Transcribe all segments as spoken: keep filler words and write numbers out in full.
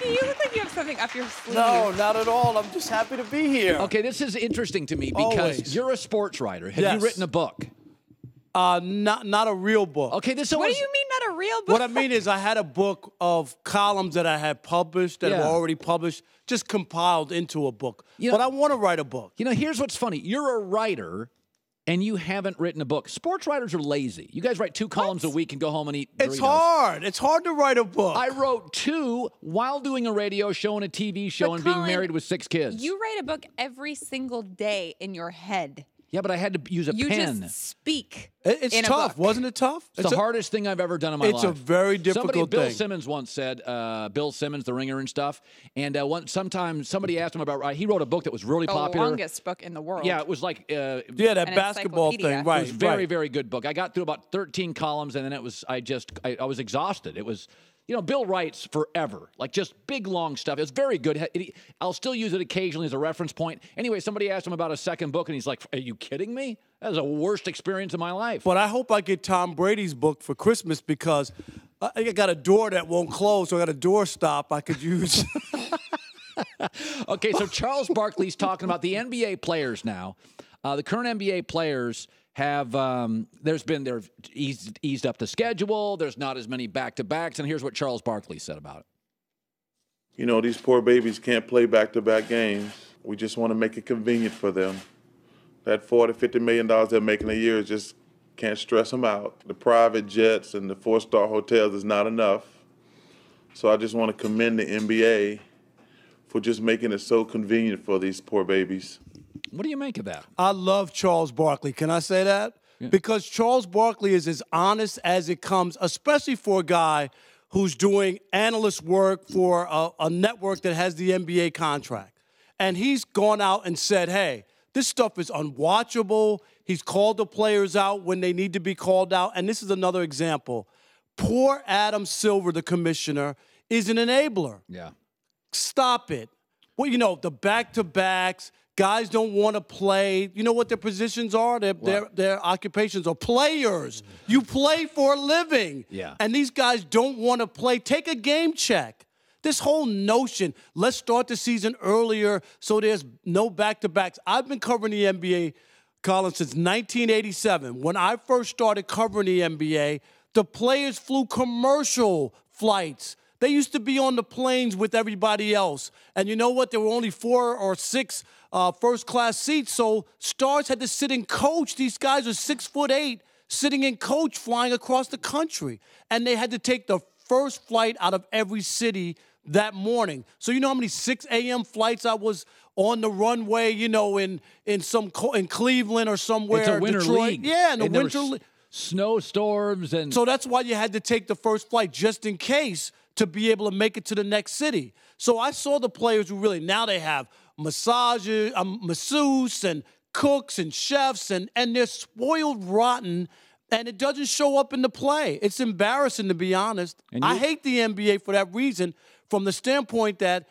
Look at you. Look like you have something up your sleeve. No, not at all. I'm just happy to be here. Okay, this is interesting to me because Always. You're a sports writer. Have yes. you written a book? Uh, not not a real book. Okay, this. Always... What do you mean not a real book? What I mean is I had a book of columns that I had published that yeah. were already published, just compiled into a book. You know, but I want to write a book. You know, here's what's funny. You're a writer, and you haven't written a book. Sports writers are lazy. You guys write two columns what? a week and go home and eat Doritos. It's hard. It's hard to write a book. I wrote two while doing a radio show and a T V show but and Colin, being married with six kids. You write a book every single day in your head. Yeah, but I had to use a you pen. You just speak. It's in tough, a book. Wasn't it tough? It's, it's the a, hardest thing I've ever done in my it's life. It's a very difficult somebody, thing. Bill Simmons once said, uh, Bill Simmons, The Ringer and stuff. And uh, one, sometimes somebody asked him about. Uh, he wrote a book that was really the popular. The longest book in the world. Yeah, it was like uh, yeah that basketball thing. Right. It was a very right. very good book. I got through about thirteen columns, and then it was I just I, I was exhausted. It was. You know, Bill writes forever, like just big, long stuff. It's very good. I'll still use it occasionally as a reference point. Anyway, somebody asked him about a second book, and he's like, are you kidding me? That was the worst experience of my life. But I hope I get Tom Brady's book for Christmas because I got a door that won't close, so I got a door stop I could use. Okay, so Charles Barkley's talking about the N B A players now. Uh, the current N B A players... Have um, there's been they've eased, eased up the schedule. There's not as many back-to-backs, and here's what Charles Barkley said about it. You know, these poor babies can't play back-to-back games. We just want to make it convenient for them. That forty, fifty million dollars they're making a year just can't stress them out. The private jets and the four-star hotels is not enough. So I just want to commend the N B A for just making it so convenient for these poor babies. What do you make of that? I love Charles Barkley. Can I say that? Yeah. Because Charles Barkley is as honest as it comes, especially for a guy who's doing analyst work for a, a network that has the N B A contract. And he's gone out and said, hey, this stuff is unwatchable. He's called the players out when they need to be called out. And this is another example. Poor Adam Silver, the commissioner, is an enabler. Yeah. Stop it. Well, you know, the back-to-backs, guys don't want to play. You know what their positions are? Their, their, their occupations are players. You play for a living. Yeah. And these guys don't want to play. Take a game check. This whole notion, let's start the season earlier so there's no back-to-backs. I've been covering the N B A, Colin, since nineteen eighty-seven. When I first started covering the N B A, the players flew commercial flights. They used to be on the planes with everybody else. And you know what? There were only four or six uh, first-class seats, so stars had to sit and coach. These guys are six foot eight, sitting in coach, flying across the country. And they had to take the first flight out of every city that morning. So you know how many six a.m. flights I was on the runway, you know, in in some co- in Cleveland or somewhere. It's a winter Detroit. League. Yeah, in the and winter league. S- snowstorms. and So that's why you had to take the first flight, just in case, to be able to make it to the next city. So I saw the players who really, now they have massages, um, masseuse and cooks and chefs, and, and they're spoiled rotten, and it doesn't show up in the play. It's embarrassing, to be honest. You- I hate the N B A for that reason, from the standpoint that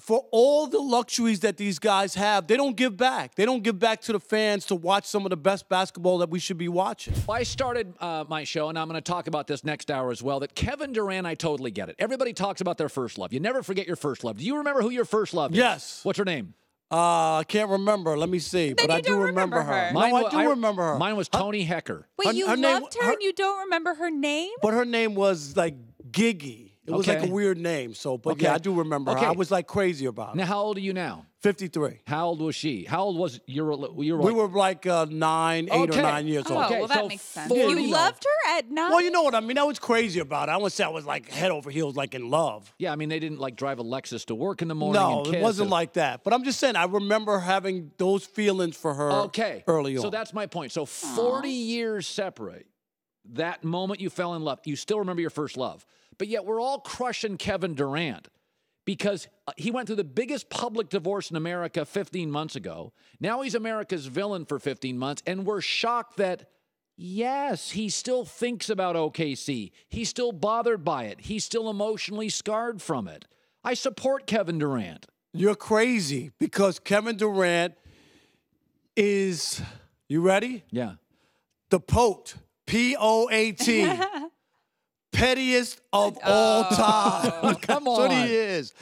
for all the luxuries that these guys have, they don't give back. They don't give back to the fans to watch some of the best basketball that we should be watching. Well, I started uh, my show, and I'm going to talk about this next hour as well, that Kevin Durant, I totally get it. Everybody talks about their first love. You never forget your first love. Do you remember who your first love is? Yes. What's her name? Uh, I can't remember. Let me see. But I do remember, remember her. her. Mine no, was, I do I, remember her. Mine was Tony uh, Hecker. Wait, her, you her loved name, her and you don't remember her name? But her name was, like, Giggy. It okay. was like a weird name, so, but okay. yeah, I do remember okay. her. I was, like, crazy about it. Now, how old are you now? fifty-three. How old was she? How old was your your wife? We were, like, uh, nine, eight okay. or nine years oh, old. Okay, well, that so makes sense. You old. Loved her at nine? Well, you know what I mean. I was crazy about it. I wouldn't say I was, like, head over heels, like, in love. Yeah, I mean, they didn't, like, drive a Lexus to work in the morning no, and kiss. No, it wasn't and... like that. But I'm just saying, I remember having those feelings for her okay. early on. So that's my point. So forty Aww. Years separate. That moment you fell in love, you still remember your first love. But yet we're all crushing Kevin Durant because he went through the biggest public divorce in America fifteen months ago. Now he's America's villain for fifteen months, and we're shocked that, yes, he still thinks about O K C. He's still bothered by it. He's still emotionally scarred from it. I support Kevin Durant. You're crazy because Kevin Durant is, you ready? Yeah. The P O A T. P O A T. pettiest of oh, all time. Come on. That's what he is.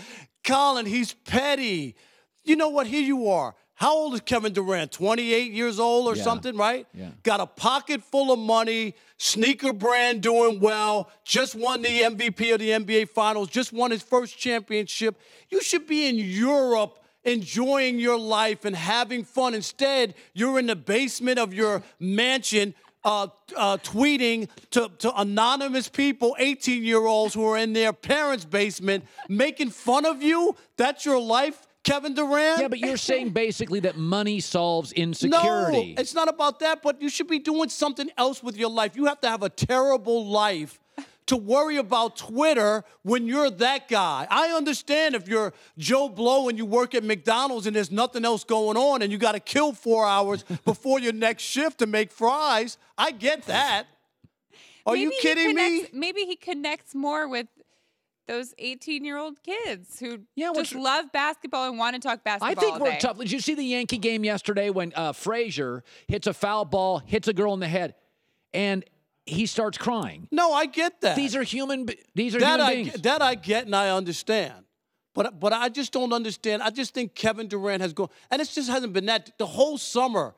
Colin, he's petty. You know what? Here you are. How old is Kevin Durant? twenty-eight years old or yeah. something, right? Yeah. Got a pocket full of money, sneaker brand doing well, just won the M V P of the N B A Finals, just won his first championship. You should be in Europe enjoying your life and having fun. Instead, you're in the basement of your mansion uh, uh, tweeting to, to anonymous people, eighteen-year-olds who are in their parents' basement, making fun of you? That's your life? Kevin Durant? Yeah, but you're saying basically that money solves insecurity. No, it's not about that, but you should be doing something else with your life. You have to have a terrible life to worry about Twitter when you're that guy. I understand if you're Joe Blow and you work at McDonald's and there's nothing else going on and you got to kill four hours before your next shift to make fries. I get that. Are maybe you kidding me? Maybe he connects more with those eighteen-year-old kids who yeah, just love basketball and want to talk basketball. I think all we're day. Tough. Did you see the Yankee game yesterday when uh, Frazier hits a foul ball, hits a girl in the head, and he starts crying? No, I get that. These are human. These are that human I, beings. That I get and I understand, but but I just don't understand. I just think Kevin Durant has gone, and it just hasn't been that the whole summer,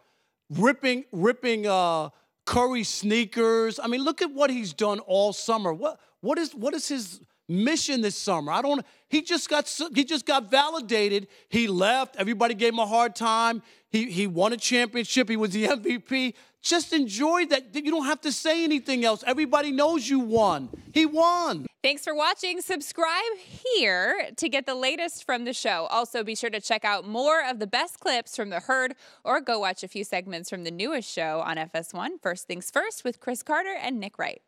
ripping ripping uh, Curry sneakers. I mean, look at what he's done all summer. What what is what is his mission this summer? I don't. He just got. He just got validated. He left. Everybody gave him a hard time. He he won a championship. He was the M V P. Just enjoy that. You don't have to say anything else. Everybody knows you won. He won. Thanks for watching. Subscribe here to get the latest from the show. Also, be sure to check out more of the best clips from The Herd, or go watch a few segments from the newest show on F S one, First Things First, with Chris Carter and Nick Wright.